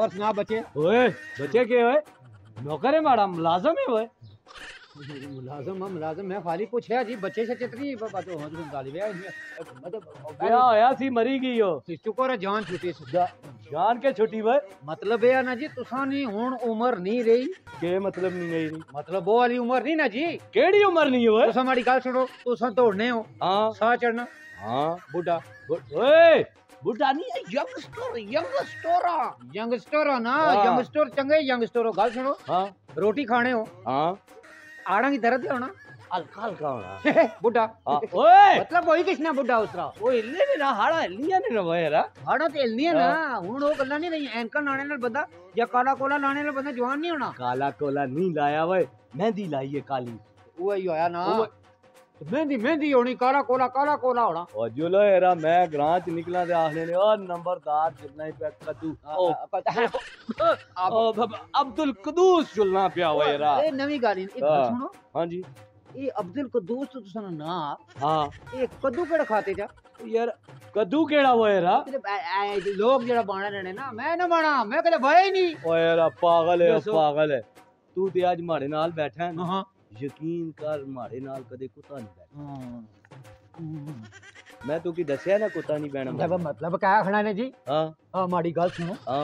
और सुना बचे ओए बचे के ओए नौकर है माड़ा मुलाजम है ओए मुलाजम मैं खाली कुछ है जी बच्चे से चित्री बातों हो तुम गाली बे मतलब या ऐसी मरी गई हो शुक्र है जान छुटी जान के छुटी बे मतलब है ना जी तुसा नहीं हुन उम्र नहीं रही के मतलब नहीं रही मतलब वो वाली उम्र नहीं ना जी केड़ी उम्र नहीं है तुसा मारी गाल सुनो तुसा तोड़ने हो हां सा चढ़ना हां बुड्ढा ओए बुड्ढा नहीं है यंगस्टर ना यंगस्टर चंगे यंगस्टर हो गाल सुनो हां रोटी खाने हो हां आड़ा की दर्द होना हल्का हल्का होना बुड्ढा ओए मतलब वही किसना बुड्ढा उतरा ओ हिलने भी ना हाड़ा हिलनिया नहीं ना वेरा हाड़ा ते हिलनिया ना हुन ओ गल्ला नहीं रही एनका लाने नाल बंदा या काला कोला लाने नाल बंदा जवान नहीं होना काला कोला नहीं लाया ओए मेहंदी लाई है काली ओए ही होया ना मेहंदी होनी काला कोला होना ओ जुलो हेरा मैं ग्रां च निकला ते आखने ने ओ नंबरदार जितना ही पैक कदू अब्दुल कुदूस जुलना पिया होया हेरा ए नवी गाली एक सुनो हां जी ए अब्दुल कुदूस तो सुनो ना हां ए कद्दू केड़ा खाते जा यार कद्दू केड़ा होया हेरा लोग जेड़ा बाणा लेने ना मैं ना बाणा मैं कहले भाई नहीं ओ हेरा पागल है तू ते आज मारे नाल बैठा है हां यकीन कर मारे नाल कदे कुत्ता नहीं बैठा मैं तो की दसया ना कुत्ता नहीं बैठा मतलब क्या खड़ा ने जी हां हां माड़ी गल सुनो हां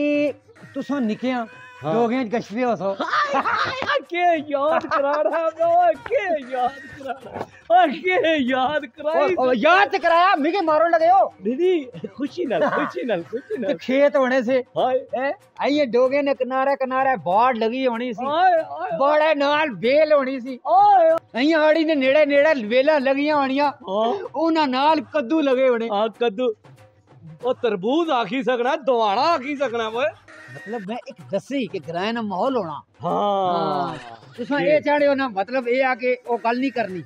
ए तुसा निकया दोगे गश्ते हो सो के याद कराड़ा ओए के याद कराड़ा ओए के याद कराई ओ याद कराया मिगे मारो लगे हो दीदी खुशी नाल तो खेत होने से हाय ए ये दोगे ने किनारे बाड़ लगी होनी सी हाय बाड़े नाल बेल होनी सी ओए अइया आड़ी ने नेड़े बेला लगियां होनियां ओना नाल कद्दू लगे होने हां कद्दू ओ तरबूज आखी सकना दवाणा आखी सकना ओए मतलब मैं एक दसी के ग्रां ना माहौल होना हां तुसा ए चाड़े होना मतलब ए आके ओ गल नहीं करनी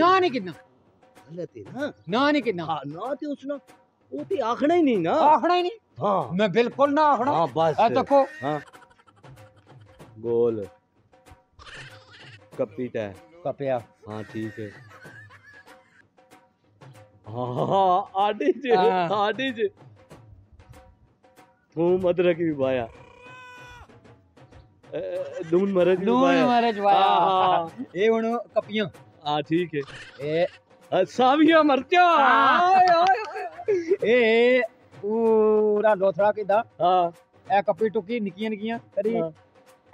ना नहीं किना गलत है ना ना नहीं किना हां ना ते उसना ओ ते आखना ही नहीं ना आखना ही नहीं हां मैं बिल्कुल ना आखना हां बस आ देखो हां गोल कपीटा कपया हां ठीक है हां आडी जे थूम अदरक भी बाया लून मरच बाया हां ए हुन कपियां हां ठीक है ए साविया मरचा ए पूरा लोथरा किदा हां ए कपी टुकी निकियां करी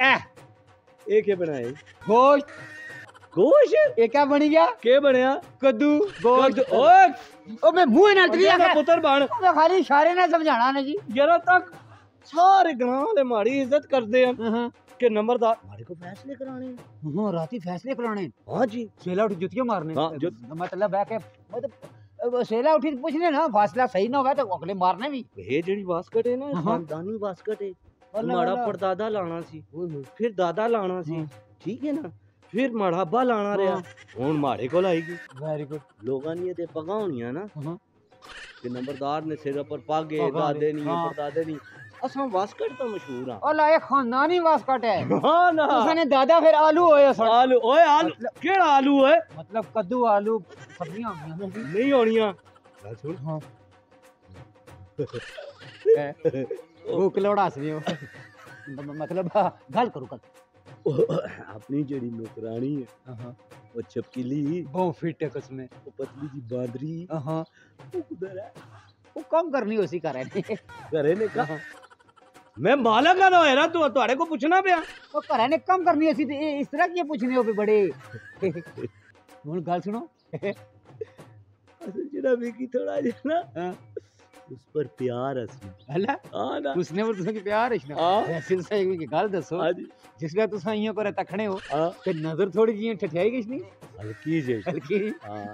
ए के बनाए गोश ए क्या बन गया के बनया कद्दू गोश ओ मैं मुंह ना तरिया का पुत्र बन खाली इशारे ना समझाना ने जी जरा तक सारे गांव ले मारी इज्जत करदे हैं के नंबरदार मारे को फैसले कराने हां राती फैसले कराने हां जी सेला उठ जुतियां मारने मतलब है के मतलब सेला उठी पूछने ना फैसला सही ना होवे तो अगले मारने भी ये जेडी बास्केट है ना खानदानी बास्केट है माड़ा परदादा लाना सी फिर दादा लाना सी ठीक है ना फिर मड़ाबा लाना रहा हुन मारे को लाएगी वेरी गुड लोगा नहीं ते पगा होनिया ना ते नंबरदार ने सिर पर पागे दादे नहीं परदादे नहीं असो वास्कट तो मशहूर है ओला ये खानदानी वास्कट है हां ना उसने दादा फिर आलू होए सो आलू ओए आलू केड़ा आलू है मतलब कद्दू आलू सब्जियां नहीं होनियां सुन हां वो कलोड़ा हंसनी हो मतलब गल करू कल अपनी जड़ी नौकरानी है वो चपकीली बहुत फिट है कसमें वो पतली जी बांदरी वो उधर है वो काम करनी उसी करे ने कहा मैं माला का ना है ना तू तुम्हारे को पूछना पिया वो करे ने काम करनी उसी इस तरह के पूछने हो पे बड़े बोल गाल सुनो जरा बेकी थोड़ा जना उस पर प्यार असली हला हां ना उसने पर तुसा के प्यार है ना वैसे तुसा एक की गल दसो जिसने तुसा इयां करे तखने हो ते नजर थोड़ी जी ठठियाई किस नहीं हल्की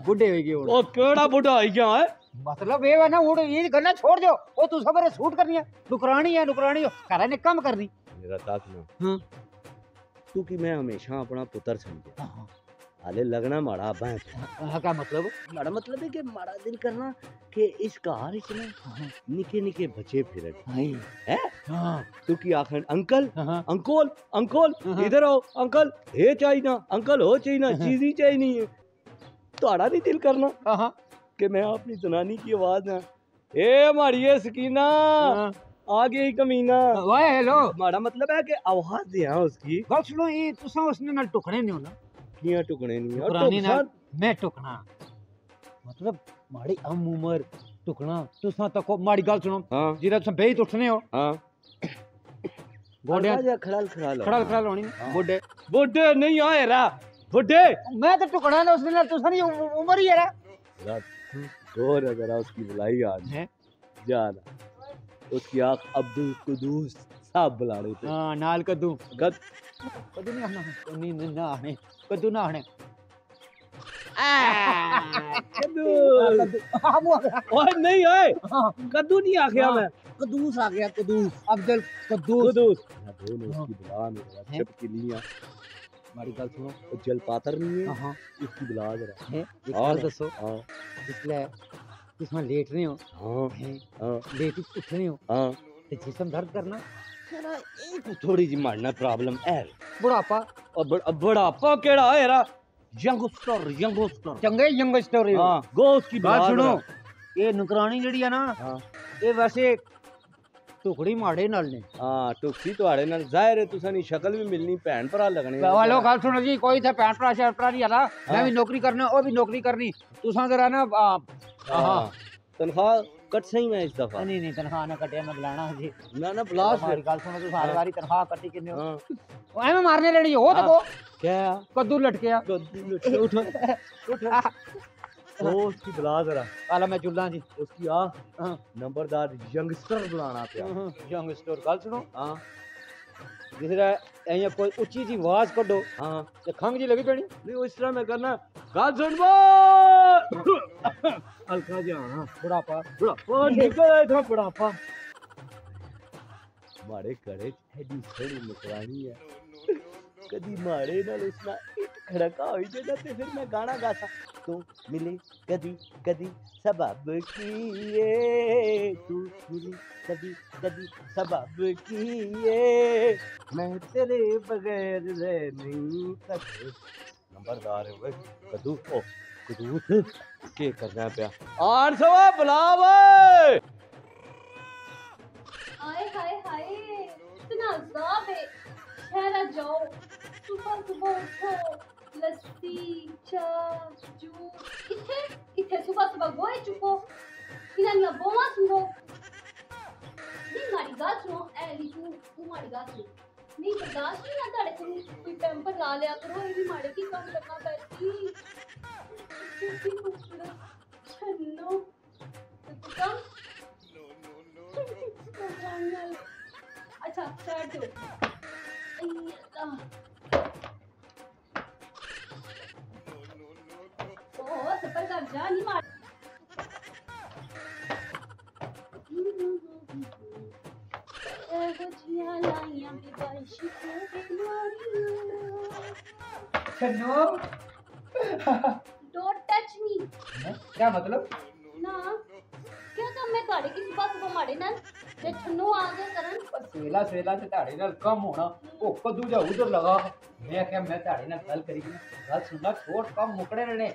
बुड्ढे होई गयो ओ केड़ा बुड्ढा होई गया है मतलब ये ना उड़ ये गल्ला छोड़ दो ओ तुसा पर सूट करनी है नुकरानी है करे ने काम करनी मेरा ताक ना हां तू की मैं हमेशा अपना पुत्र समझे आले लगना माड़ा बात का मतलब है कि माड़ा दिल करना कि इस घर इसमें निके बच्चे फिरन हैं हां तू की आखन अंकल इधर आओ अंकल हे चाइना अंकल हो चाइना चीज ही चाइनी है तोड़ा नहीं दिल करना हां कि मैं अपनी जनानी की आवाज ना ए माड़िए सकीना आ गई कमीना। वाह हेलो, माड़ा मतलब है कि आवाज दिया उसकी। गल सुनो, ये तुसा उसने ना टुकणे नहीं होना। किया टुकणे नहीं और पुरानी ना मैं टुकणा मतलब माड़ी अम उमर टुकणा तुसा तक माड़ी। गल सुनो जीरा तुसा बेही उठने हो। हां गोडे खड़ल खड़ल होनी गोडे गोडे नहीं आए रा गोडे। मैं तो टुकणा ना उसने ना तुसा नहीं उमर ही है रा। और अगर उसकी बुलाई आज है ज्यादा उसकी आंख अब्दुल कुदूस साहब बुला रहे थे। हां नाल कद्दू गद कद्दू नहीं आना नहीं ना आने कद्दू ना आने कद्दू ओए नहीं ओए कद्दू नहीं आ गया। मैं कद्दूस आ गया कद्दूस अब्दुल कद्दूस कद्दूस बोलो उसकी बुला मेरा छपकी लिया। हमारी गल सुनो उज्जल पातर नहीं है। हां इसकी बुला जरा और दसो। हां इसलिए इसमें लेट रहे हो। हाँ लेट उठ रहे हो। हाँ जिसम दर्द करना एक थोड़ी जी मारना प्रॉब्लम है। बुढ़ापा और बुढ़ापा केड़ा है रा। यंगस्टर यंगस्टर चंगे यंगस्टर। हां गोस की बात सुनो। ये नुकरानी जड़ी है ना ये वैसे टुकड़ी माड़े नाल ने। हां टुकड़ी तोड़े नाल जाहिर है तुसा नी शक्ल भी मिलनी भैन भरा लगने। वालो गल सुनो जी कोई थे भैन भरा शहर भरा नहीं है ना। मैं भी नौकरी करना ओ भी नौकरी करनी तुसा जरा ना। हां तनख्वाह कट सही में इस दफा नहीं नहीं तनख्वाह ना कटे मैं बुलाना जी ना ना ब्लास्ट। हमारी गल सुनो तो सारी वारी तनख्वाह कटी किने हो ओए मैं मारने लेनी हो तो क्या कद्दू लटकया कद्दू लटके उठ उठ ओ उसकी बुला जरा आला मैं जुल्ला जी उसकी आ नंबरदार यंगस्टर बुलाना पे यंगस्टर। गल सुनो हां जिसरा ऐया कोई ऊंची जी आवाज कढो। हां ते खंग जी लगी पेनी नहीं इस तरह मैं करना। गल सुनबो हल्का जाना बुढ़ापा बुढ़ापा निकल आए था बुढ़ापा मारे कड़े हेडी थोड़ी निकरानी है कदी मारे नाल उसना एक खड़का होई जदा ते फिर मैं गाना गासा तू मिले कदी कदी सबब किए तू मिले कदी कदी सबब किए मैं तेरे बगैर रह नहीं सकता। नंबरदार है कदू ओ कदू के करना पिया आर सवा बुलावे। हाय हाय हाय इतना अज़ाब है। शहर जाओ सुबह सुबह उठो लस्सी चाय जूस इथे इथे सुबह सुबह गोए चुको इधर ना बोमा सुनो नहीं मारी गाल सुनो ऐ लिखू तू मारी गाल सुनो नहीं बर्दाश्त नहीं आता रे तुम कोई पैंपर ला लिया करो ये भी मारे की काम करना पड़ती किसी को सुना छन्नो तो कम अच्छा स्टार्ट दो ओ सफर कर जा नहीं मार Don't touch me. क्या मतलब? ना क्या कम मैं ताड़े की सुबह सुबह मारे ना जे छन्नो आ गए करन पसेला सेला ते ताड़े नाल कम होना ओ कदू जा उधर लगा मैं क्या मैं ताड़े नाल गल करी गल सुनना छोड़ कम मुकड़े रहने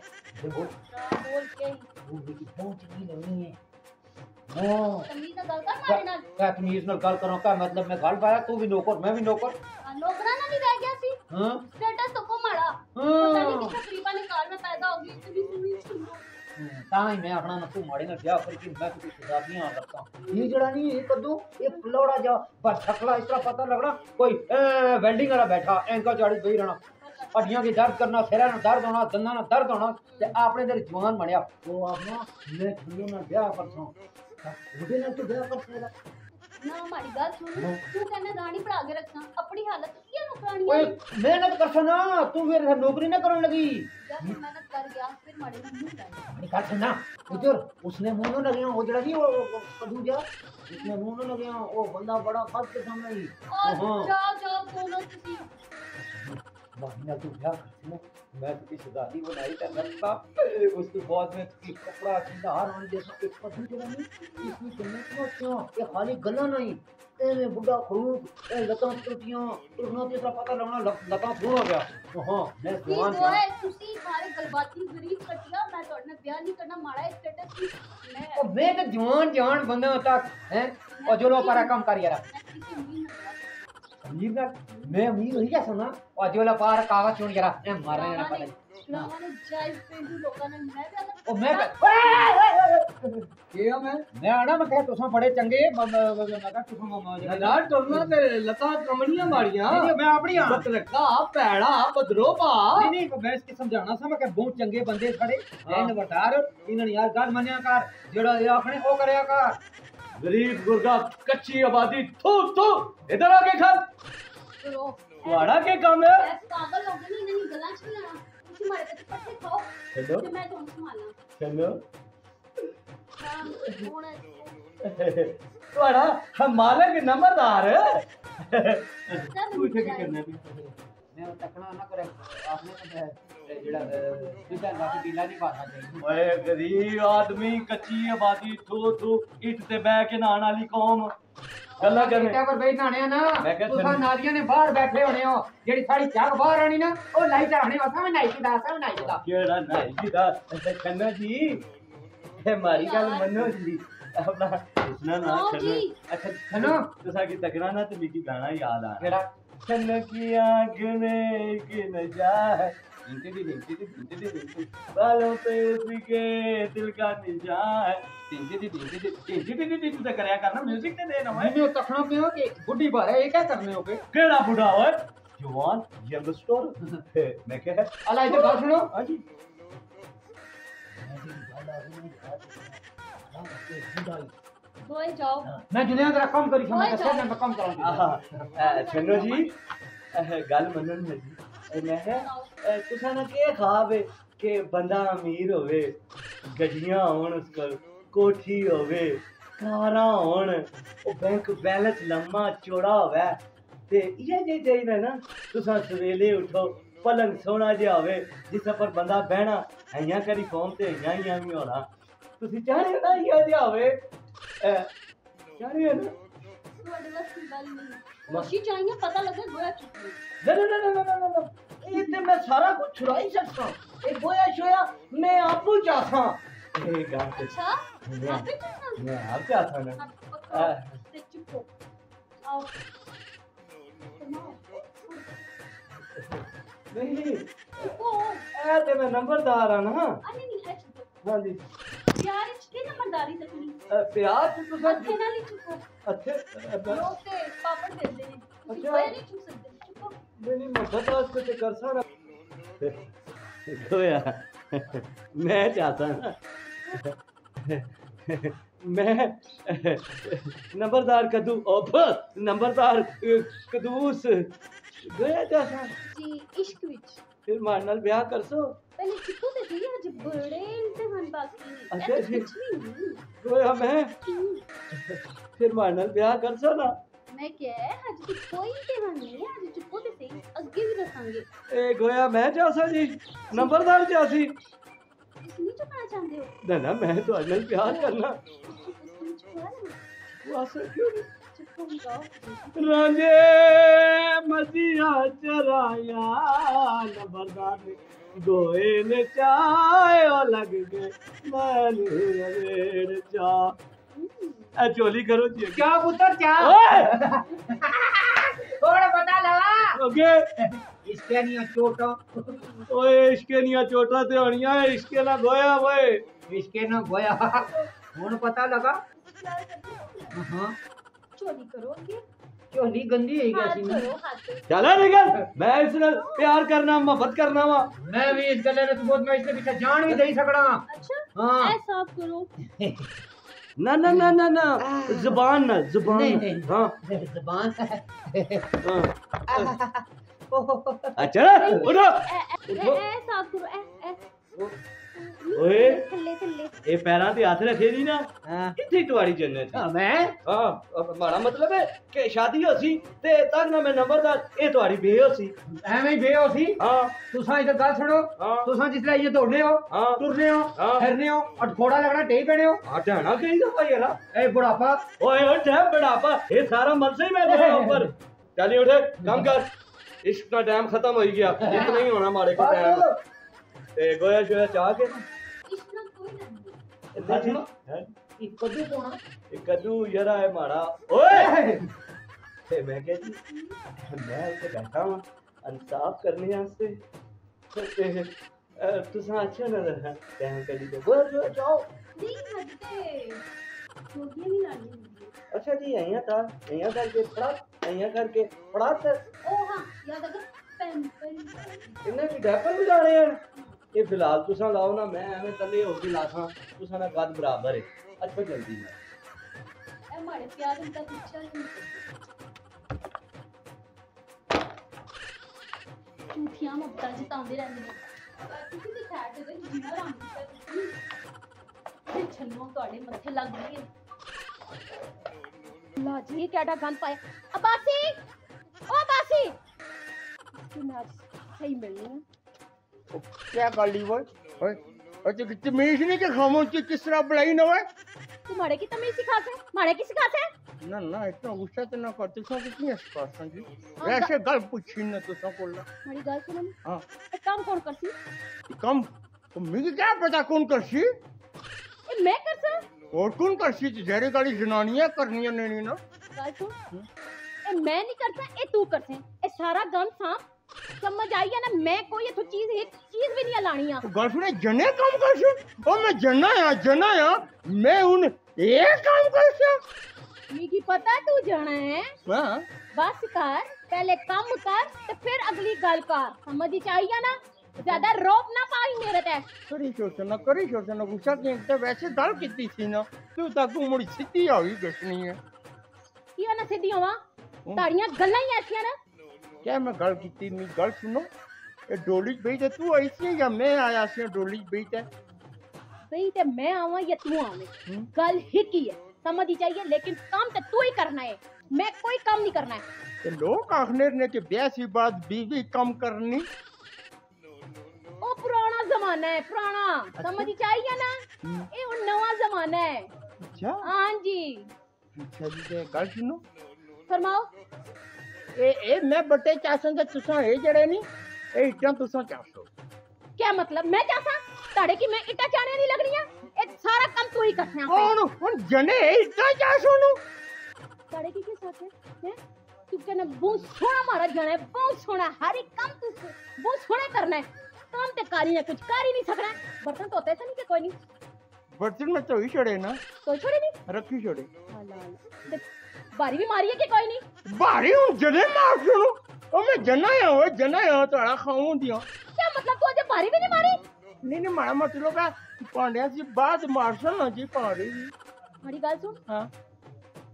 बोल बोल के वो की बहुत ही नहीं है ओ तमीज ना गल कर मारे नाल क्या तमीज ना गल करो का मतलब मैं गल पाया तू भी नौकर मैं भी नौकर नौकरा ना नहीं रह गया सी। हां स्टेटस तो को मारा पता नहीं किस तरीका ने कार में पैदा हो गई इतनी सुनी सुनो ताई मैं अपना न तू मारे ना ब्याह करके मैं तो सुधारियां रखता हूं ये जड़ा नहीं ये कद्दू ये पलोड़ा जा पर छकला इस तरह पता लगना कोई वेल्डिंग वाला बैठा एंका चाड़ी बही रहना हड्डियां के दर्द करना फेरा ना दर्द होना दंदा ना दर्द होना ते आपने तेरे जवान बनया वो अपना मैं छुड़ो ना ब्याह करता हूं मुझे ना तो ब्याह कर फेरा ना हमारी बात सुन तू कहना रानी पर आगे रखना अपनी हालत क्या नौकरानी ओए मेहनत करसना तू फिर नौकरी ना करन लगी जब मेहनत कर गया फिर मारे ना मुंह डाल निकाल सुनना उधर उसने मुंह न लगे वो जड़ा नहीं वो कदू जा उसने मुंह न लगे वो बंदा बड़ा खास के सामने ही हां जाओ जाओ बोलो तुसी महीना तो क्या करती हूँ मैं तो शादी बनाई कर रखता उसके बाद में कपड़ा हार जैसा इसमें खाली गला नहीं बुढ़ा खरूब लता टूटियाँ टूटना तेरा पता लगना लता थोड़ा हो गया। तो हाँ मैं जवान है तुसी मारे गलबाती गरीब कटिया मैं तोड़ ना ब्याह नहीं करना मारा स्टेटस की मैं और मैं तो जवान जवान बंदा तक हैं और जो लोग पारा काम कर यार अमीर ना मैं अमीर हो गया सुना और जो लोग पारा कागज छोड़ यार मैं मारा यार पता ना वाले जायज पेंडू लोका ने मैं और मैं के मैं आना मैं कह तुसा बड़े चंगे मगा तुसा लाड तोना ते लता कमणियां मारियां मैं अपनी हाथ रखा पैड़ा बदरोबा नहीं मैं इसके समझाना सा मैं कह बहुत चंगे बंदे खड़े ए नंबरदार इनन यार गल मन्या कर जेड़ा ये आखने ओ करया कर गरीब गुर्दा कच्ची आबादी थू थू इधर आके खल वाड़ा के काम है पागल हो गई नहीं गला छना तुम्हारे पे पट्टे खाओ चलो मैं तुम संभाला चलो थोड़ा हम मालक नंबरदार पूछ के करना भी मैं टकना ना करे आपने जेड़ा दूसरा बाकी पीला नहीं पाता चाहिए ओए गरीब आदमी कच्ची आबादी थो थो इट ते बैठ के नान वाली कौम गल्ला कर बेटा पर बैठ नाने ना तुसा नादियां ने बाहर बैठे होने हो जेडी सारी चाक बाहर आनी ना ओ लाई चढ़ाने वासा मैं नाई दा केड़ा नाई जी दा कन्ना जी ए मारी गल मनो जी अपना सुनना ना चलो अच्छा सुनो तुसा की तकरा ना ते मिकी गाना याद आ केड़ा चन्न की आंख में के न जाए बालों पे उसके दिल का निशान ते करया करना म्यूजिक ते देना मैं तखना पे हो के बुड्ढी बारे ये क्या करने हो के केड़ा बुड्ढा ओए जवान यंगस्टर मैं कह अला इधर बात सुनो हां जी ओए जाओ मैं जुनिया तेरा काम करी मैं सब मैं काम कराऊंगा चंद्र जी गल मनन है जी मैं है तुसा ना के ख्वाब है के बंदा अमीर होवे गड्डियां होन उसकल कोठी होवे कारा होन ओ बैंक बैलेंस लम्मा चौड़ा होवे ते ये जे चाहिए ना तुसा सवेले उठो पलंग सोना जे होवे जिस पर बंदा बहना हया करी फोन ते हया ही आमी होला तुसी चाहे ना ये जे होवे चाहे ना तोड़े बस गल नहीं मशी चाहिए पता लगे गोया चुरा ना ना ना ना ना ये तो मैं सारा कुछ छुरा ही सकता हूं ये गोया छोया मैं आपू चाहता हूं ए गांव के अच्छा आप ही चाहता मैं आप चाहता ना चुप हो आओ नहीं वो ए तो मैं नंबरदार हूं ना अरे नहीं है चुप हां जी यार इसके नंबरदारी से सुनी प्यार से तो सब थे ना नहीं चुप अच्छे रोते पापड़ दे दे अच्छा नहीं चुप सकते चुप मैंने मदद आज को कर सारा गोया मैं चाहता ना मैं नंबरदार कद्दू ओप नंबरदार कद्दूस गोया चाहता जी इश्क विच फिर मार नाल ब्याह करसो पहले चुप से थी आज बड़े इंसान बाकी अच्छा कुछ नहीं गोया मैं फिर मार नाल ब्याह करसो ना मैं क्या आज तो कोई इंसान नहीं आज चुप से सही आगे भी रखांगे ए गोया मैं चासा जी नंबरदार चासी इसमें चुपना चाहते हो ना ना मैं तो अजनल प्यार करना वास क्यों रांझे मजिया चराया नंबरदार गोए ने चाय लग गए मेरे चा चोली करो जी क्या पुत्र क्या थोड़ा पता लगा ओके इसके नहीं चोटा ओए इसके नहीं चोटा ते होनिया इसके ना गोया ओए इसके ना गोया हुन पता लगा हां चोली करोगे चोली गंदी है क्या सी चला निकल मैं इसने प्यार करना मोहब्बत करना वा मैं भी इस गले ने तो बहुत मैं इसने पीछे जान भी नहीं सकड़ा अच्छा हां ऐसा आप करो ना ना ना ना ना जुबान ना जुबान हां जुबान हां अच्छा उठो ऐसा आप करो ऐ ओए ए पैरां ते हाथ रखे दी ना किथे तुम्हारी जन्नत है। मैं हां मारा मतलब है कि शादी होसी ते तक ना मैं नंबरदार ए तुम्हारी बेहोसी एवें बेहोसी। हां तुसा इधर गल सुनो, तुसा जिसले ये दौड़ने हो टुरने हो फिरने हो और थोड़ा लगना टेई पड़े हो हटाना कहीं ना भाई ना ए बुढ़ापा ओए ओ टाइम बुढ़ापा ए सारा मन से ही मेरे ऊपर चल उठ काम कर। इश्क का टाइम खत्म हो गया, इतना ही होना मारे को टाइम ए गोया गोया चाह के इतना कोई ना सुनो है ई कद्दू कोना ई कद्दू यार है मारा ओए ए मैं कह जी मैं इसे बैठा हूं इंसाफ करने वास्ते तो तुसा अच्छा नजर है टाइम कर लीजिए गोया गोया जाओ नहीं हटते तो ये नहीं लानी। अच्छा जी यहां था यहां करके थोड़ा यहां करके थोड़ा सर ओ हां याद अगर इन्हें भी डैपर भी लाने हैं ये फिलहाल तुसा लाओ ना मैं एवें तले हो के लासा तुसा ना गद बराबर है। अच्छा जल्दी ना ए मारे प्यार इनका पिक्चर चूतियां मबता जितांदे रहंदे बाकी किसी फैट दे जीना राम ते छन्नो तोड़े मथे लग गए ला जी केडा गंद पाया अबासी ओ बासी सुना सही मिलने क्या कर ली वो अच्छा कि तमीज नहीं के खामोश की किस तरह बुलाई ना है तुम्हारे की तमीज सिखा से मारे की सिखा से ना ना इतना गुस्सा तो ना कर तू सब कितनी स्पष्ट जी ऐसे गल पूछी ना तो सब बोलना मेरी गल सुनो। हां काम कौन करसी काम तुम्हें क्या पता कौन करसी ए मैं करसा और कौन करसी जरे गाड़ी जनानियां करनी नहीं ना गल सुन ए मैं नहीं करता ए तू करसे ए सारा गम सांप समझ आई है ना। मैं कोई ये तो चीज एक चीज भी नहीं लानी है गर्लफ्रेंड जने काम करसू ओ मैं जनाया मैं उन एक काम करसू मीगी पता तू जाना है। हां बस कर पहले काम उतार तो फिर अगली गल कर समझ ही चाहिए ना ज्यादा रोप ना पाई मेरे ते करी सोचना गुस्सा के तो वैसे गल कीती थी ना तू तक मुड़ सीधी होई गसनी है ये ना सीधी होवा ताड़ियां गल्ला ही ऐसी ना क्या मैं गल की मी गल सुनो ये डोली बैठ है तू ऐसी या मैं आया से डोली बैठ है सही ते मैं आवा या तू आवे गल ही की है समझ ही चाहिए लेकिन काम तो तू ही करना है मैं कोई काम नहीं करना है ते लोग आखने ने के बेसी बात बीवी कम करनी ओ पुराना जमाना है पुराना समझ ही चाहिए ना ये और नया जमाना है। अच्छा हां जी अच्छा जी गल सुनो फरमाओ ए मैं बटे चासन ते तुसा ए जड़े नहीं ए इटा तुसा चासो क्या मतलब मैं चासा ताड़े की मैं इटा चाने नहीं लगनी है ए सारा काम तू ही करना है कौन कौन जने इटा चासो नु ताड़े की के साथ है तू कने बहुत सोना मारा जने बहुत सोना हर एक काम तू बहुत सोना करना है काम ते कारी है कुछ कारी नहीं सकना बर्तन तो होते से नहीं के कोई नहीं बर्तन में तो ही छोड़े ना तो छोड़े नहीं रखी छोड़े हां बारी भी मारी है कि कोई नहीं बारी हूं जने मार सुनो ओ मैं जनाया तोड़ा खाऊं दिया क्या मतलब तू आज बारी भी नहीं मारी नहीं मारा मतलब का पांड्या जी बाद मारसा ना जी पारी मारी गाल सुन। हां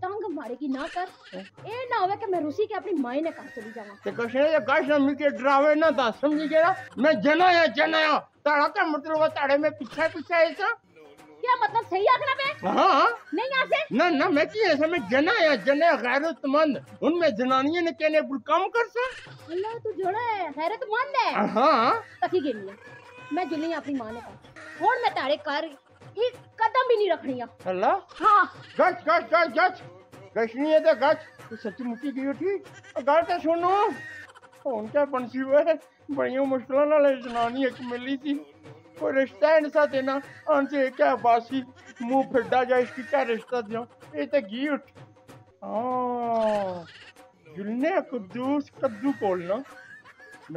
तंग मारे की ना कर ए ना होवे कि मैं रूसी के अपनी मां ने कहा चली जावा ते कशे ये गाश ना मिके डरावे ना दा समझी गेरा मैं जनाया तोड़ा का मतलब ताड़े में पीछे पीछे ऐसा क्या मतलब सही आखना पे। हां नहीं आसे ना ना मैं की ऐसे में जनाया गैरतमंद उनमें जनानियां ने कहने बुल काम करसा अल्लाह तू जोड़ा है गैरतमंद है। हां तकी गेली मैं जुली अपनी मां ने कहा और मैं तारे कर एक कदम भी नहीं रखनी है अल्लाह। हां गच गशनी है तो गच तू सच्ची मुट्ठी गई उठी गल तो सुनो कौन क्या बनसी है बड़ी मुश्किल नाल जनानी एक मिली थी कोई रिश्ता है सा देना आंसे क्या बासी मुंह फिरदा जाए इसकी क्या रिश्ता दियो ये तो घी उठ हां जुलने कुदूस कद्दू कोलना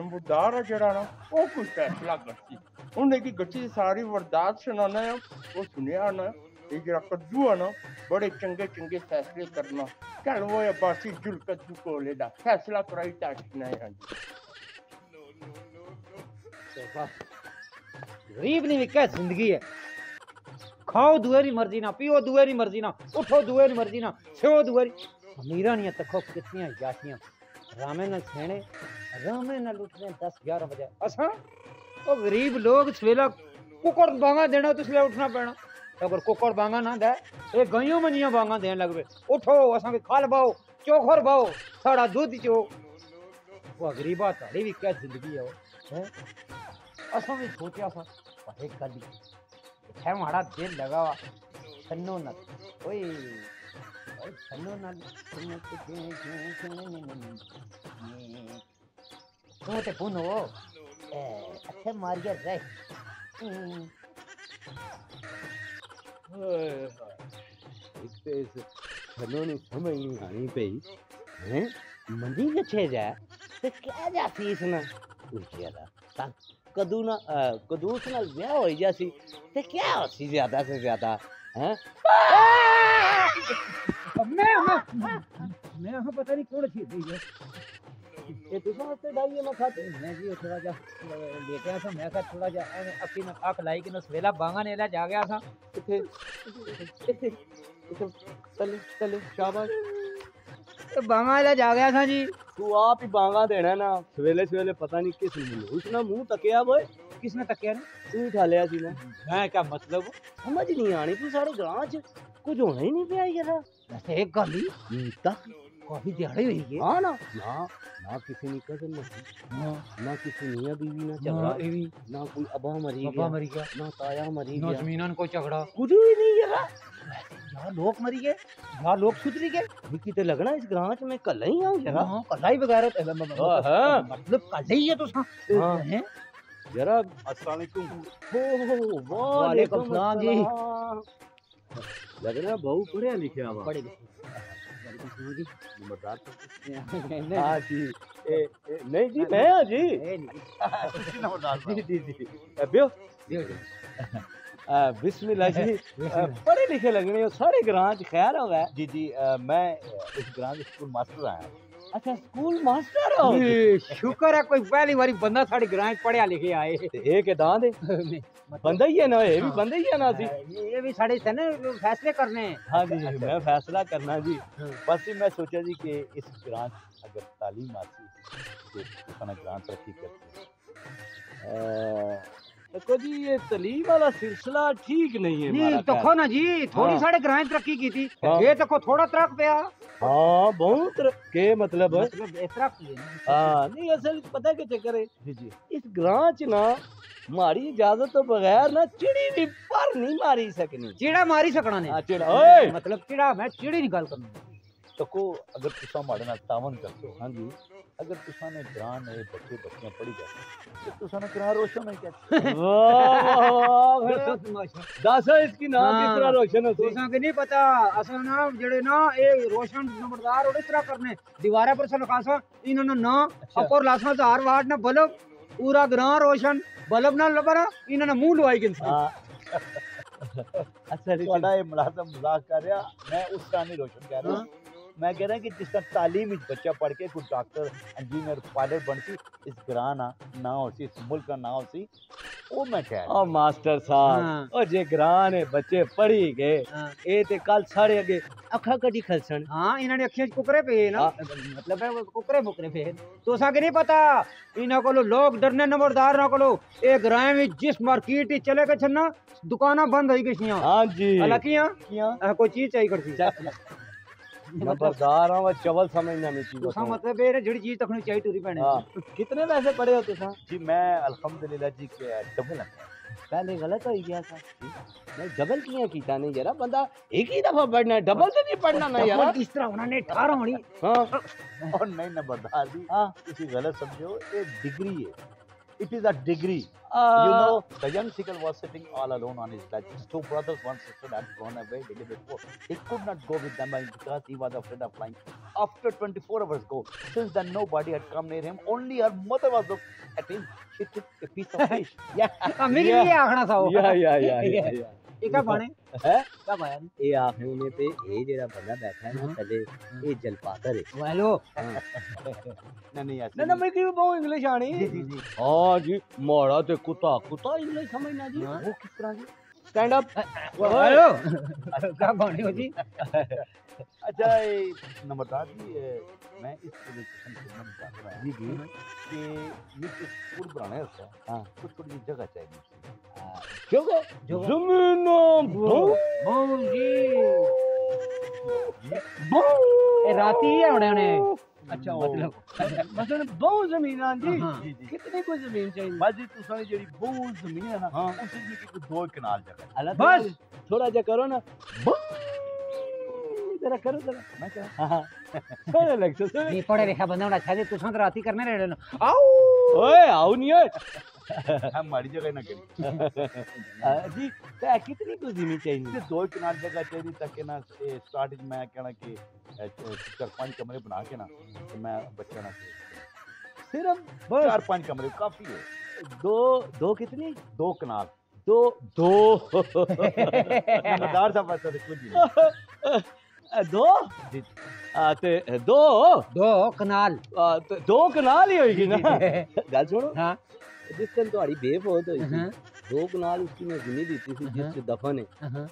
नंबरदार है जड़ा ना वो कुछ फैसला करती उन्हें की गच्ची सारी वरदात सुनाना है वो सुने आना ये जरा कद्दू है ना बड़े चंगे चंगे फैसले करना चल वो ये बासी जुल कद्दू कोलेदा फैसला कराई टाटना है जी गरीब नहीं विका जिंदगी है खाओ दुए री मर्जी ना पियो दुए री मर्जी ना उठो दुए री मर्जी ना सेओ दुए री अमीरां नहीं तखो कितनियां जातियां रामे नाल सेने रामे नाल उठने 10 11 बजे असा ओ गरीब लोग सवेला कुकड़ बांगा देना तुसले उठना पैना। अगर कुकड़ बांगा ना दे ये गईयों मनियां बांगा देन लगवे, उठो असांके खाल बाओ, चोखर बाओ, साड़ा दूध चो। वो गरीबा ताड़ी भी क्या जिंदगी है वो हैं। असां भी सोचा सा पढ़े कर दी है हमारा दिल लगावा सन्नो न ओए ओए सन्नो न तुम तो पुनो अच्छे मार गया रे। इस सन्नो ने समझ नहीं आनी पे हैं मंदी के छे जाए तो क्या जाती इसमें उठिया था कदू ना कदूस ना ब्याह हो जासी ते क्या होसी ज्यादा से ज्यादा हैं। मैं हां पता नहीं कौन थी ये तुसा से डालिए मैं खाते मैं जी थोड़ा जा लेके आसा मैं का थोड़ा जा अपनी में आंख लाई के न सवेला बांगा नेला जा गया था चल चल शाबाश तो बांगा ले जा गया था जी। तू आप ही बांगा देना ना सवेले सवेले पता नहीं किस मिले उसने मुंह तकिया वो किसने तकिया ना तू उठा लिया जी मैं क्या मतलब समझ नहीं आनी तू सारे ग्रां च कुछ होना ही नहीं पिया यार। वैसे एक गली तक काफी दिहाड़ी हुई है हां ना ना ना किसी ने कजन ना ना किसी मियां बीवी ना झगड़ा एवी ना कोई अबा मरी गया ना ताया मरी गया ना जमीनन को झगड़ा कुछ भी नहीं यार। यार लोग मरी गए यार लोग सुधरी गए विकी तो लगना इस ग्रां में कल ही आऊं जरा हां कल ही बगैरत मतलब कल ही है तो हां हैं जरा अस्सलाम वालेकुम हो वालेकुम सलाम जी लगना बहु पढ़े लिखे आवा पढ़े वालेकुम जी नंबरदार हां जी नहीं जी मैं हां जी नंबरदार जी जी अबे बिस्मिल्लाह जी पढ़े लिखे लगने हो सारे ग्रां च खैर होवे जी जी मैं इस ग्रां के स्कूल मास्टर आया। अच्छा स्कूल मास्टर हो शुक्र है कोई पहली बारी बंदा साडे ग्रां च पढ़या लिखे आए ए के दां दे बंदा ही है ना ये भी बंदा ही है ना जी ये भी साडे से ना फैसले करने हां जी मैं फैसला करना जी बस ही मैं सोचा जी कि इस ग्रां च अगर तालीम आसी तो अपना ग्रां तरक्की करती देखो जी ये तलीम वाला सिलसिला ठीक नहीं है नहीं तो खो ना जी थोड़ी साढ़े ग्राम तरक्की की थी ये तो को थोड़ा तरक पे हां बहुत के मतलब ऐसा की हां नहीं असल पता के चक्कर है जी जी इस ग्रां च ना मारी इजाजत तो बगैर ना चिड़ी भी पर नहीं मारी सकनी चिड़ा मारी सकना नहीं चिड़ा ओए मतलब चिड़ा मैं चिड़ी निकाल करना तो को अगर तुसा मारे ना तावन करतो हां जी अगर तुसा ने ग्रां ने बच्चे बच्चियां पढ़ी जाए तो तुसा ने ग्रां रोशन है क्या वाह वाह दासा इसकी नाम किस तरह रोशन है तुसा के नहीं पता असल ना जड़े ना ए रोशन नंबरदार और इस तरह करने दीवारा पर से लखासा इन्होंने ना अपर लासा हजार वाट ना बल्ब पूरा ग्रां रोशन बल्ब ना लबरा इन्होंने मुंह लवाई के हां अच्छा थोड़ा ये मुलाजम मजाक कर रहा मैं उसका नहीं रोशन कह रहा हूं मैं कह रहा कि जिस तरह तालीम बच्चा पढ़ के कोई डॉक्टर इंजीनियर पायलट बनती इस ग्रां ना हो सी इस मुल्क का ना हो सी ओ मैं कह रहा ओ मास्टर साहब और जे ग्रां ने बच्चे पढ़ी गए ए ते कल सारे अगे अखा कटी खलसन हां इना ने अखियां कुकरे पे ना मतलब है कुकरे बुकरे पे तो सा के नहीं पता इना को लोग डरने नंबरदार ना को ए ग्रां में जिस मार्केट चले के छना दुकाना बंद होई गईयां हां जी अलकियां कियां कोई चीज चाहिए करती नंबरदार हां चवल समझना में चीज उसका मतलब है जड़ी चीज तखनी चाहिए टूरी पड़ने कितने पैसे पड़े हो तुसा जी मैं अल्हम्दुलिल्लाह जी के डबल पहले गलत हो गया था मैं डबल किया कीता नहीं जरा बंदा एक ही दफा पढ़ना है डबल तो नहीं पढ़ना ना यार किस तरह होना ने 18 होनी हां और नहीं नंबरदार जी हां किसी गलत समझो ये डिग्री है it is a degree you know the young Sikal was sitting all alone on his bed. His two brothers one sister had gone away the day before. He could not go with them because he was afraid of flying after 24 hours go since then nobody had come near him only her mother was looking at him she took a piece of fish yeah mere liye aakhna tha wo yeah eka bane hai kab aaya ye aakhne pe ye jada banda baitha hai na tale ye jalpatar hai hello nahi aata na mere ko bahut english aani ji ji ji ha ji mara te kuta kuta english samajhna ji wo kis tarah ji stand up. Hello क्या बात हो जी। अच्छा नंबरदार जी, मैं इस presentation में नंबरदार हूं जी कि मुझे पूरा बनाना है। हां कुछ थोड़ी जगह चाहिए। हां जगह जमीन बम जी बम ए राती ही होने होने। अच्छा मतलब बहुत जमीन है जी। कितनी कोई जमीन चाहिए? बस जी तुसाने जेडी बहुत जमीन है ना, उस में कोई दो कनाल जगह बस थोड़ा जा करो ना, जरा करो जरा। मैं क्या हां सोने लग सोने ये पड़े रेखा बनाना चाहिए। तुसा राती करने रे लो। आओ ओए आओ नहीं है हमारी जगह ना करी जी। तो कितनी कोई जमीन चाहिए? दो कनाल जगह चाहिए ताकि ना स्टार्टिंग में कहना कि चार पांच कमरे बना के ना मैं बच्चा ना सिर्फ चार पांच कमरे काफी है। दो कितनी? दो कनाल दो नंबरदार साहब ऐसा कुछ नहीं। दो ते दो दो कनाल दो कनाल ही होगी ना। गल सुनो। हां जिस दिन तुम्हारी बेफोत हुई दो कनाल उसकी मैं जमीन देती थी जिससे दफन है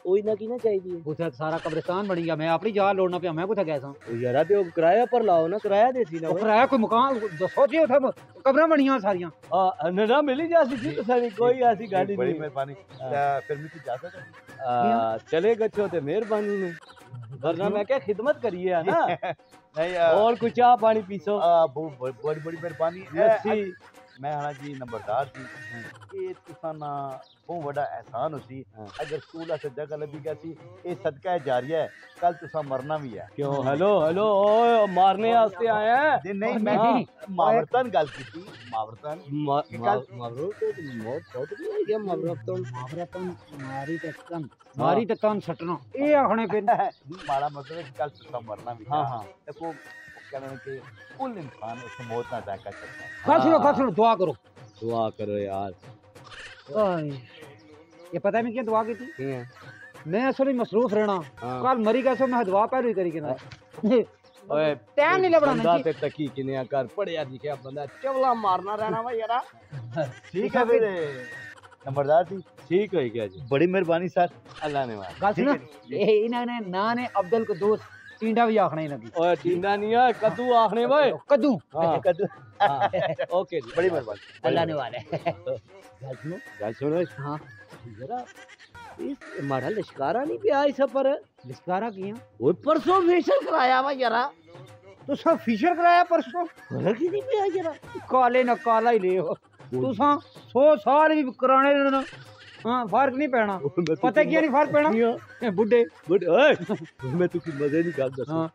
वो इना की ना चाहिए। उधर सारा कब्रिस्तान बन गया। मैं अपनी जान लोड़ना पे मैं कुछ कैसा ओ यारा ते किराया पर लाओ ना। किराया देसी ना किराया कोई मकान दसो जी। उधर कब्रा बनिया सारियां नरा मिली जासी थी तो सारी कोई ऐसी गाड़ी नहीं। बड़ी मेहरबानी। फिर भी जा सकता चले गच्छो ते मेहरबानी ने वरना मैं क्या खिदमत करिए है ना। नहीं और कुछ चाय पानी पीसो। बड़ी बड़ी मेहरबानी ऐसी मैं हाँ जी नंबरदार जी ये तुसाना बहुत बड़ा एहसान होसी अगर स्कूल से जगह लगी गई। ये सदका जारिया है कल तुसा मरना भी है। क्यों हेलो हेलो ओ मारने वास्ते आया है? नहीं मैं मावरतन गल की थी। मावरतन कल मावरो तो मौत बहुत भी है क्या? मावरतन मारी ते कम छटना ए आखने पे माड़ा मतलब कल तुसा मरना भी। हां देखो कहने के कुल इंसान उस मौत ना जायका करता है। खास सुनो दुआ करो यार। ये पता है मैं क्या दुआ की थी? मैं असली मसरूफ रहना कल मरी कैसे मैं दुआ पहले ही करी के ना ओए टाइम नहीं लबड़ा ना जी। तकी किने कर पड़या जी क्या बंदा चवला मारना रहना वा यारा। ठीक है फिर नंबरदार जी ठीक हो गया जी। बड़ी मेहरबानी सर। अल्लाह ने वाह गल सुनो ए इना ने ना ने अब्दुल को दोस्त टींडा भी आखने ही लगी। ओए टींडा नहीं है कद्दू आखने भाई कद्दू। हां कद्दू ओके जी। बड़ी मेहरबानी अल्लाह ने वाले। गल सुनो हां जरा इस मरहल लश्कारा नहीं पे आई सब पर लश्कारा किया ओए परसों फेशियल कराया वा जरा। तो सब फेशियल कराया परसों भला की नहीं पे आई जरा काले ना काला ही ले हो तुसा 100 साल भी कराने ना। हां फर्क नहीं पैना। पता क्या नहीं फर्क पैना बुड्ढे बुड्ढे ओए मैं तू की मजे नहीं गल दस। हां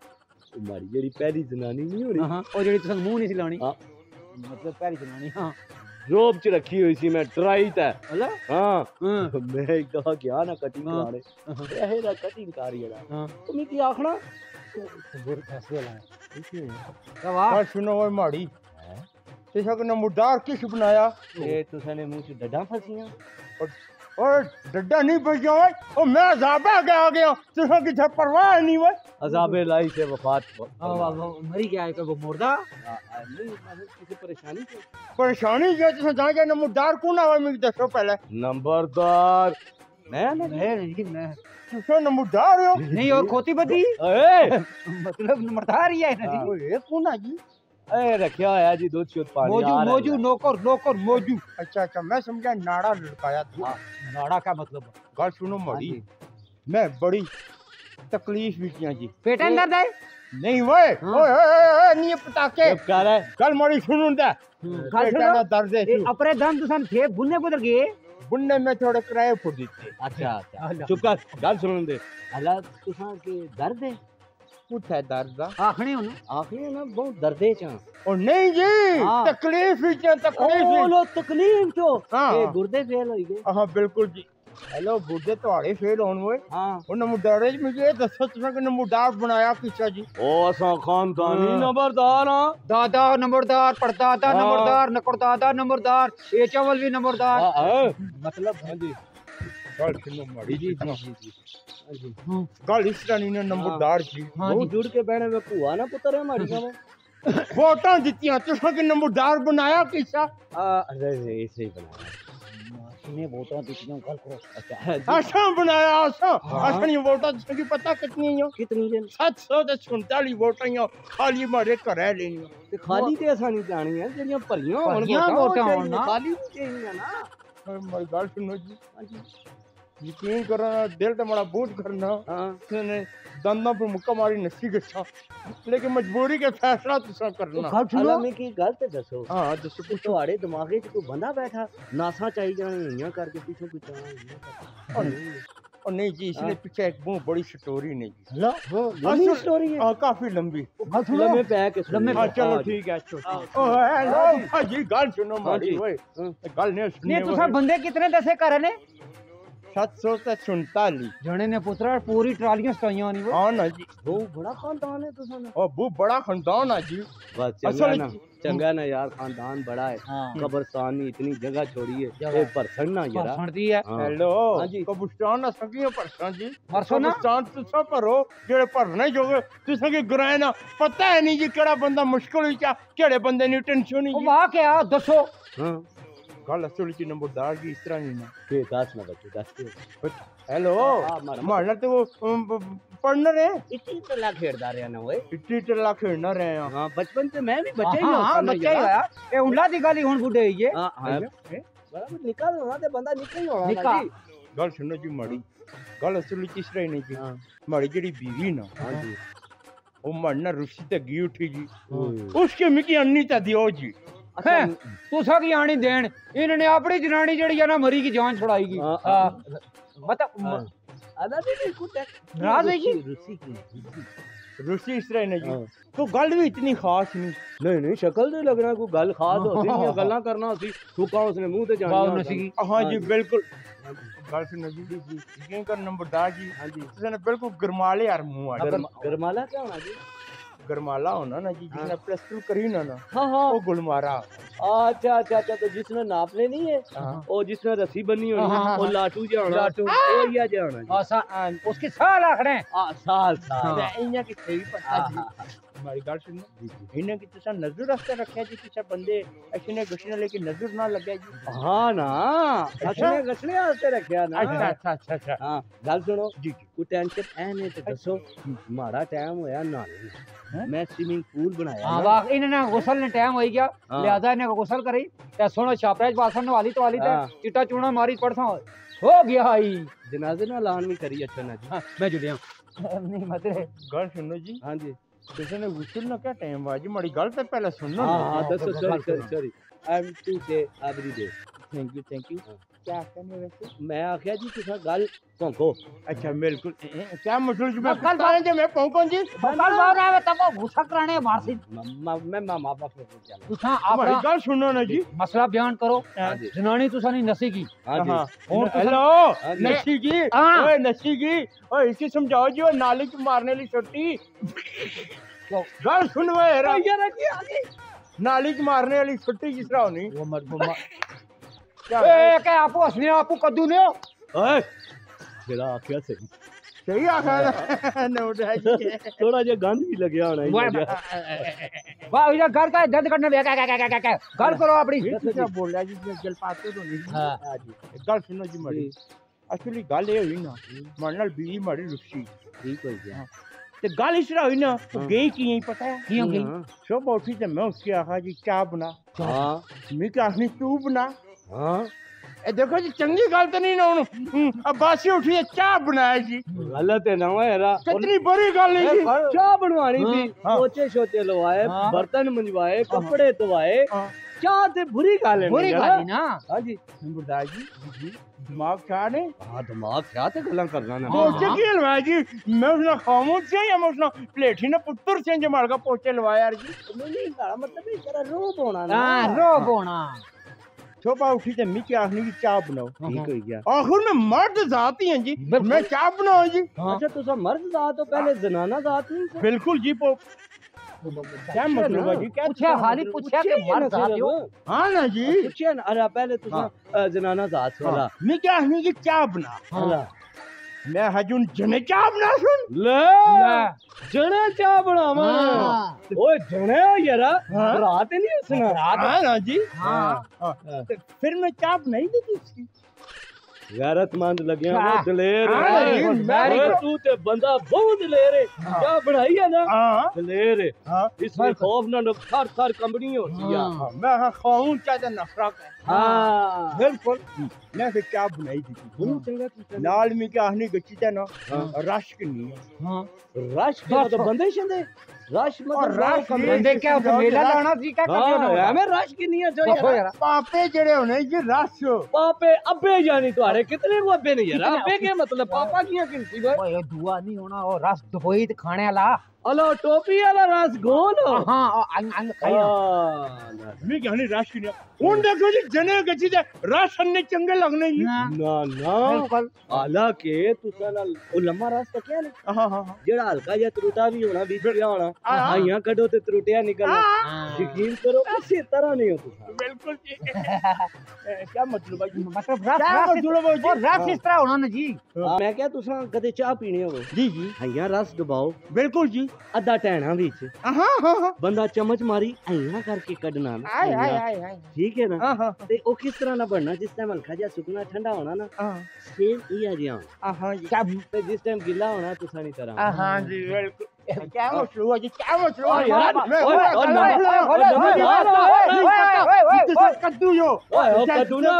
तुम्हारी जेडी पहली जनानी नहीं होनी और जेडी तुसा मुंह नहीं सिलानी। हां मतलब पहली जनानी हां रोब च रखी हुई सी मैं ट्राई था। हां मैं एक दफा गया ना कटिंग कराने ए ना कटिंग कारियाला तुम्हें की आखना तोर फैसला लाया वाह पर सुनो ओए माड़ी तेसा को नंबरदार किस बनाया ए तुसा ने मुंह च डड्डा फसियां और डड्डा नहीं बचा है और मैं अजाबा आ गया। तुझे किसी परवाह नहीं हुआ अजाबे लाई से वफात मरी गया है वो मुर्दा नहीं किसी परेशानी क्या तुझे जान के नंबरदार कौन आवे मुझे दसो पहले। नंबरदार मैं तुझे नंबरदार हो नहीं और खोती बदी ए मतलब नंबरदार ही है ना जी। ये कौन है जी? ए रखया है जी दूध शुद्ध पानी मोजू नौकर मोजू। अच्छा मैं समझा नाड़ा लड़काया था। नाड़ा का मतलब गल सुनो मोड़ी मैं बड़ी तकलीफ भी किया जी। पेट अंदर दे नहीं ओए ओए नहीं पटाके कर है कल मोड़ी सुनुंदा गल दर्द है अपने दम तुसन थे बुने गुदर गए बुने में थोड़े किराए फुट देते। अच्छा चुप कर गल सुनन दे हला तुसा के दर्द है है दर्द आखने ना बहुत दर्दे चा और नहीं जी तकलीफ बोलो तकलीफ तो ये गुर्दे फेल हो गए। हां बिल्कुल जी हेलो गुर्दे तोड़े फेल होन होए। हां ओ नंबरदार जी मुझे दसो तुमने के नंबरदार बनाया किसा जी? ओ असा खानदानी नंबरदार दादा नंबरदार परदादा नंबरदार नकरदादा नंबरदार ये चावल भी नंबरदार मतलब। हां जी गल सुनो माड़ी जी गल इस तरह ने नंबरदार जी बहुत जुड़ के बहने में भूआ ना पुत्र है माड़ी का वोटा दितियां तुसा के नंबरदार बनाया किसा अरे ऐसे ही बनाया कितने वोटा कितने घर को अच्छा बनाया असनी वोटा की पता कितनी है 747 वोटा ही खाली मारे घर लेनी ते खाली ते असा नहीं जानी है जेड़ियां भरियां होणगियां वोटा होणा खाली चाहिए ना। मेरी गल सुनो जी हां जी यकीन करो दिल तो बड़ा बूझ करना दंदों पर मुक्का मारी नसी गया लेकिन मजबूरी के फैसला तुसा करना। हां मैं की गल तो दसो हां दसो कुछ आड़े दिमागे च कोई बंदा बैठा नासा चाई जानियां करके पीछे कुछ और नहीं जी इसने पीछे एक बहुत बड़ी स्टोरी नहीं जी ला वो लंबी स्टोरी है हां काफी लंबी लम्बे पे के लम्बे चलो ठीक है छोटी ओ जी गल सुनो मारी ओए गल नहीं सुननी नहीं तुसा बंदे कितने दसे करे ने 747 जने ने पुत्रा पूरी ट्रालियां सताईयां नहीं हां ना जी बहुत बड़ा खानदान है तुसा ने ओ बहुत बड़ा खानदान है जी असल चंगा ना यार खानदान बड़ा है कब्रिस्तान में इतनी जगह छोड़ी है ये परसन ना जरा सुनती है हेलो हां जी कब्रिस्तान ना सगियो परसन जी परसन चांद तुसा भरो जेड़े भरने जोगे तुसा के ग्राए ना पता है नहीं जी केड़ा बंदा मुश्किल विचा केड़े बंदे नी टेंशन नहीं ओ वाह क्या दसो हां गल असल की नंबर दार की इस तरह नहीं ना के 10 ना बच्चे 10 के हेलो मारना तो वो पढ़नर है इतनी टला खेड़दा रहा ना ओए इतनी टला खेड़ना रहा हां बचपन से मैं भी बच्चा ही हां बच्चा ही होया ए उल्ला दी गाली हुन बुड्ढे होई है हां बराबर निकल होना ते बंदा निकल होना गल सुनो जी माड़ी गल असल की इस तरह नहीं जी हां माड़ी जेडी बीवी ना हां जी ओ मरना रुसी ते गी उठी जी उसके मिकी अन्नी ता दियो जी है तुसा की आनी देन इन्होंने अपनी जनानी जड़ी है ना मरी की जान छुड़ाई की मतलब आधा भी कुछ राज है जी रुसी इस तरह नहीं तो गल भी इतनी खास नहीं नहीं नहीं शक्ल तो लगना कोई गल खास होती या गल्ला करना होती थूका उसने मुंह ते जानी हां जी बिल्कुल गल से नजी जी यकीन कर नंबरदार जी हां जी उसने बिल्कुल गरमाले यार मुंह आ गरमाला क्या होना जी गरमाला होना ना जी जिसने प्लस टू करी ना ना हां हां वो गुलमारा अच्छा अच्छा अच्छा तो जिसने नापने नहीं है और जिसने रस्सी बनी होनी और लाटू जाना लाटू एरिया जाना हां उसके साल आखड़े हां साल साल इयां की सही पता जी हमारी गल सुन जी इने की तुसा नजर रखते रखया जी किसे बंदे अछने गछने लेके नजर ना लगे जी हां ना अछने गछने आते रखया ना अच्छा अच्छा अच्छा अच्छा हां गल सुनो जी को टेंशन ऐ नहीं तो दसो माड़ा टाइम होया ना मैं स्विमिंग पूल बनाया हां वाह इने गुसल ने टाइम होई गया लिहाजा इने गुसल करी ते सोनो छापराज बासन वाली तो वाली ते चिट्टा चूना मारी पड़सा हो गया आई जनाजे ना ऐलान भी करी अच्छा ना जी मैं जुड़या नहीं मतलब गल सुनो जी हां जी तुसने गुसल ना क्या टाइम वाजी मारी गल ते पहले सुनना हां दसो sorry sorry I am to say every day thank you क्या कहने वैसे मैं आख्या जी तुसा गल भौंको अच्छा बिल्कुल क्या मतलब मैं कल बारे में भौंको जी कल बाहर आवे तको घुसा कराने मारसी मैं मामा बाप को चला तुसा आप गल सुनो ना जी मसला बयान करो जनानी तुसा नहीं नसी की हां जी और हेलो नसी की ओए नसी की ओए इसी समझाओ जी और नाली की मारने ली छोटी गल सुन वे यार नाली की मारने वाली छोटी किस तरह होनी वो मरगुमा ए के आपू असली आपू कद्दू ने ओए जरा आख्या सही सही आख्या नो डाई थोड़ा जे गंद भी लगया होना वाह इधर घर का दर्द करने बे का घर करो अपनी क्या बोल रहा जी जल पाते तो नहीं हां जी गल सुनो जी मड़ी असली गल ए हुई ना मरनल बीवी मरी रुसी ठीक हो गया ते गल इस तरह हुई ना तो गई की पता है क्यों गई सब उठी ते मैं उसके आखा जी चाय बना हां मैं क्या नहीं तू बना हां ए देखो जी चंगी गल तो नहीं ना अब बासी उठी है चाय बनाया जी गलत है ना यारा कितनी बड़ी गल है जी चाय बनवानी थी पोछे छोटे लवाए बर्तन मंजवाए कपड़े धोवाए चाय ते बुरी गल है बुरी गल ना हां जी नंबरदार जी दिमाग क्या ने हां दिमाग क्या ते गल्ला करना ना पोछे की लवाए जी मैं उसना खामोश से या मैं उसना प्लेट ही ना पुत्र से जे मारगा पोछे लवाए यार जी नहीं गाला मतलब ये जरा रोब होना ना हां रोब होना छोपा उठी ते मी क्या आखनी की चाय बनाओ ठीक हो गया आखिर में मर्द जात ही हैं जी मैं चाय बनाऊं जी अच्छा तुसा मर्द जात हो पहले जनाना जात नहीं बिल्कुल जी पो क्या मतलब है जी क्या पूछा खाली पूछा के मर्द जात हो हां ना जी पूछिए ना अरे पहले तुसा जनाना जात वाला मी क्या आखनी की चाय बना मैं हजून जने चाबना सुन ले जने चाबना मां ओए जने यारा रात नहीं सुना रात हां ना जी हां फिर मैं चाब नहीं दी इसकी गैरतमंद लगिया वो दलेर है तू ते बंदा बहुत दलेर है क्या बढ़ाई है ना दलेर है इसमें खौफ ना नफर थर कंपनी होती है मैं खाऊं चाचा नफरत है हां बिल्कुल मैं से क्या बनाई थी बहुत चंगा लाल में क्या हनी गच्ची था ना रश नहीं हां रश मतलब बंदे शंदे रश मतलब बंदे क्या मेला लाना थी क्या कर रहे हो हमें रश की नहीं है जो यार पापे जड़े होने ये रश पापे अबे जानी तुम्हारे कितने को अबे नहीं यार अबे के मतलब पापा की गिनती भाई ओए दुआ नहीं होना और रश दोई खाने वाला अलो टोपी वाला रस गोल हां अंग खाई मैं क्या नहीं रश की नहीं कौन देखो जी जने गची जा रश ने चंगे लगने ही ना ना आला के तुसा ना ओ लम्मा रस तो क्या है हां हां जेड़ा हल्का या त्रुटा भी होना बीच गया होना हाइयां कढो ते त्रुटियां निकल यकीन करो किसी तरह नहीं हो तुसा बिल्कुल जी क्या मतलब है मतलब रस जुड़ो वो रस इस तरह होना ना जी मैं क्या तुसा कदे चाय पीनी हो जी जी हाइयां रस दबाओ बिल्कुल जी अदा टैना बीच हां हां बंदा चम्मच मारी ऐना करके कढना हाय ठीक है ना ते ओ किस तरह ना बनना जिस टाइम हल्का जा सुकना ठंडा होना ना सेम ई आ गया हां जी सब पे जिस टाइम गिला होना तुसा नहीं तरह हां जी बिल्कुल क्या मशरूआ जी क्या मशरूआ यार तुसा कद्दू यो ओ कद्दू ना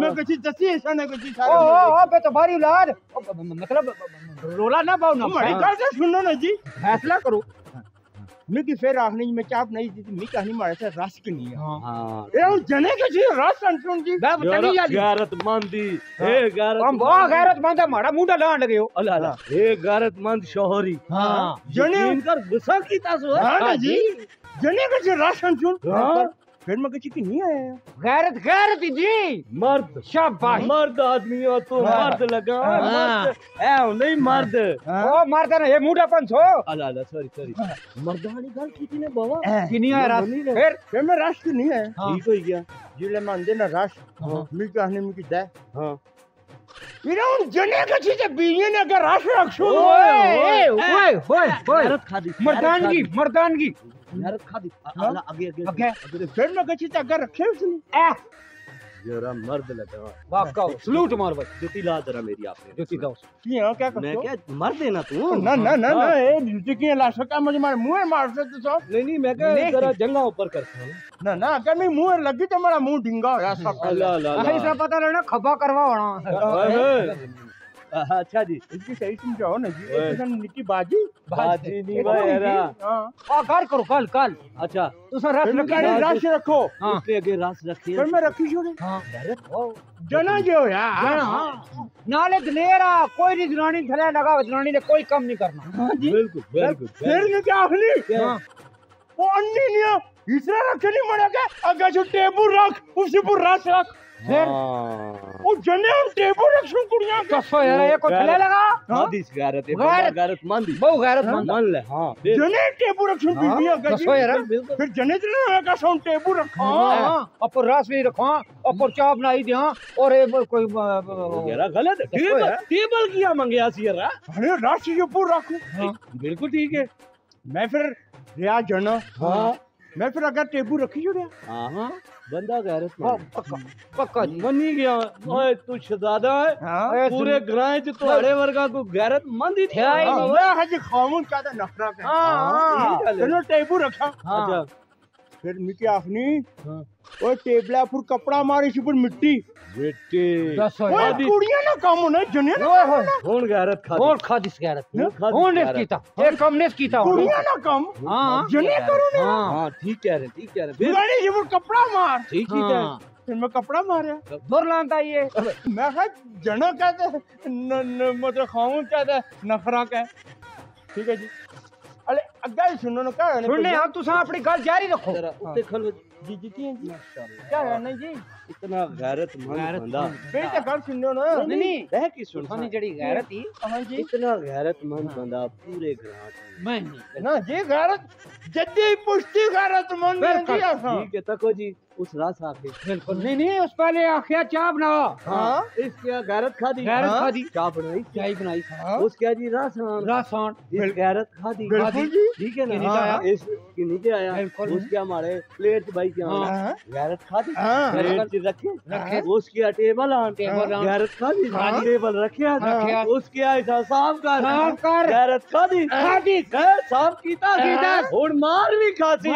मैं कच्ची दसी ऐसा ना कच्ची सारे ओ बे तो भारी लाड मतलब रोला ना पाओ ना सुनो ना जी फैसला करो मिकी फिर आखनी में चाप नहीं दी मैं कहानी मारे से रस की नहीं हां हां ए जने के जी रस सुन जी मैं बतानी यार गैरतमंदी ए गैरत हम बहुत गैरतमंद मारा मुंडा लान लगे हो अल्लाह अल्लाह ए गैरतमंद शौहरी हां जने इनकर गुस्सा की तासो हां ना जी जने के जी रस सुन फिर मैं कह नहीं आया गैरत गैरत जी मर्द शाबाश मर्द आदमी हो तो मर्द लगा मर्द ऐ नहीं मर्द ओ मर्द ना ये मुंडापन छो अला अला सॉरी सॉरी मर्दानी गल की ने बाबा की नहीं आया फिर मैं राश नहीं आया ठीक हो गया जिले मान दे ना राश मैं कहने में की दे हां मेरा उन जने का चीज बीने ने अगर राश रखो ओए ओए ओए मर्दानगी मर्दानगी यार खादी आला आगे आगे अगर फिर में गची तक रखे उसने ए जरा मर्द लगा वाह का सलूट मार भाई जूती ला जरा मेरी आपने जूती दो क्या क्या करते हो मैं क्या मर देना तू ना ना ना ना ए जूती की ला सका मुझे मार मुंह मार से तो नहीं नहीं मैं क्या जरा जंगा ऊपर करता हूं ना ना अगर मैं मुंह लगी तो मेरा मुंह ढिंगा हो ऐसा अल्लाह अल्लाह ऐसा पता लेना खबा करवा होना अच्छा जी इसकी सही समझाओ ना जी तुसन निकी बाजी बाजी नहीं भाईरा हां कर करो कल कल अच्छा तुसा रस लगाने रस रखो उसके आगे रस रखिए पर मैं रखी छोड़े हां गैरत हो जना जो यार हां नाले दलेरा कोई नहीं जनानी थले लगा जनानी ने कोई काम नहीं करना हां जी बिल्कुल बिल्कुल फिर ने क्या आखली हां वो अन्नी ने तीसरा रखनी मना के आगे जो टेबू रख उसी पर रस रख फिर ओ जने टेबू रख सुन कुड़ियां कसो यार ये को थले लगा आधी सिगारत है गैरतमंदी बहु गैरतमंद मान ले हां जने टेबू रख सुन बीबी आगे कसो यार फिर जने जने का सुन टेबू रखो हां ऊपर रस भी रखो ऊपर चाप बनाई दे और ये कोई यार गलत टेबल किया मांगया सी यार अरे रस ये ऊपर रखो बिल्कुल ठीक है मैं फिर रिया जनो हां मैं फिर अगर टेबू रखी जुड़े हां बंदा गैरतमंद पक्का पक्का जी मन नहीं गया ओए तू शहजादा है पूरे ग्रां च तोड़े वर्गा को गैरतमंद ही था ओए हज खामून का नफरत है हां चलो टेबू रखा अच्छा फिर मिकी आखनी ओए टेबला पर कपड़ा मारी पर मिट्टी बेटे ओए कुड़ियां ना काम ना जने ना कौन गैरत खादी कौन खादी गैरत कौन ने कीता एक कम ने कीता कुड़ियां ना काम हां जने करो ना हां ठीक कह रहे ठीक कह रहे बिगाड़ी ये पर कपड़ा मार ठीक ही है फिर मैं कपड़ा मारया बोर लांदा ये मैं कहा जना कहते मतलब खाऊं कहते नखरा का ठीक है जी अरे अगर सुनो ना क्या सुनने हां तुसा अपनी गल जारी रखो जरा उते खलो जी जी जी माशाल्लाह क्या है ना जी इतना गैरतमंद बंदा बेटा गल सुनो ना नहीं रह की सुन थानी जड़ी गैरत ही हां जी इतना गैरतमंद बंदा पूरे ग्रां में नहीं ना जी गैरत जद्दी पुष्टि गैरतमंद जी ठीक है तको जी उस रात बिल्कुल नहीं उस पहले आखिया चाय बनाओ इसके गैरत खा दी चाय बनाई उसके जी रासान गैरत खा दी ठीक है ना इस नीचे आया उसके हमारे प्लेट भाई गैरत खा दी रखे उसके टेबल गैरत खा दी टेबल रखे उसके ऐसा साफ कर गैरत खा दी साफ कीता और मार भी खाती